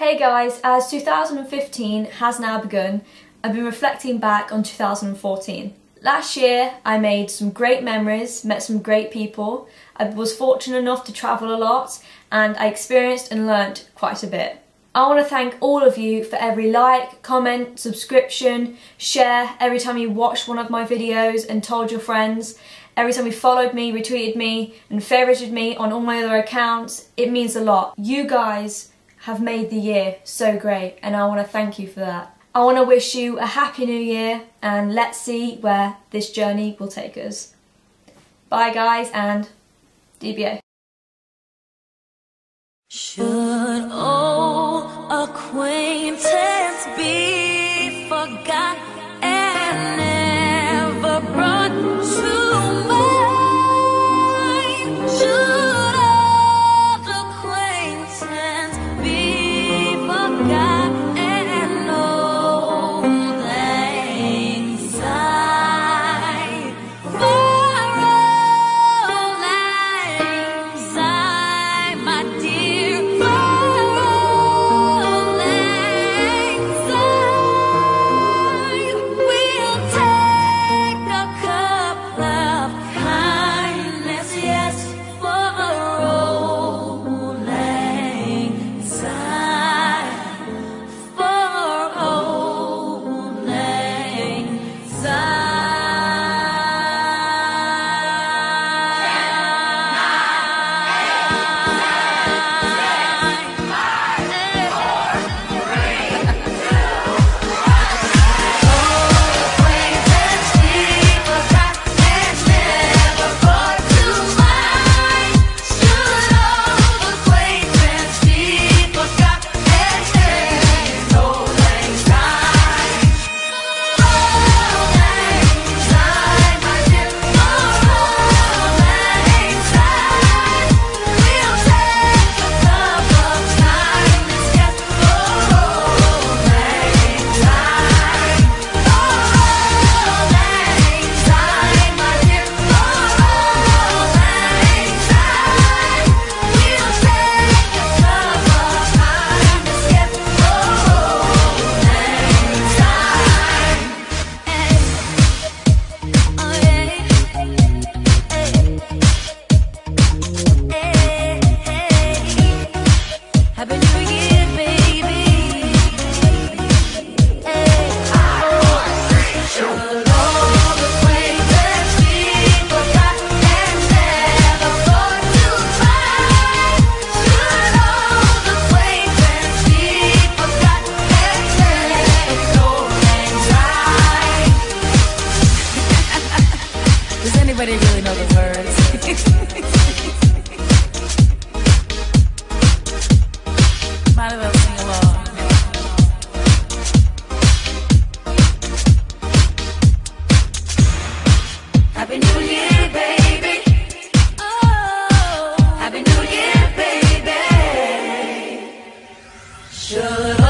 Hey guys, as 2015 has now begun, I've been reflecting back on 2014. Last year I made some great memories, met some great people, I was fortunate enough to travel a lot, and I experienced and learnt quite a bit. I want to thank all of you for every like, comment, subscription, share, every time you watched one of my videos and told your friends, every time you followed me, retweeted me and favorited me on all my other accounts. It means a lot. You guys have made the year so great and I want to thank you for that. I want to wish you a happy new year and let's see where this journey will take us. Bye guys and DBA. Should old acquaintance be forgot and never brought to mind? Should old acquaintance be forgot and old anxiety? For old anxiety, my dear. Shut up.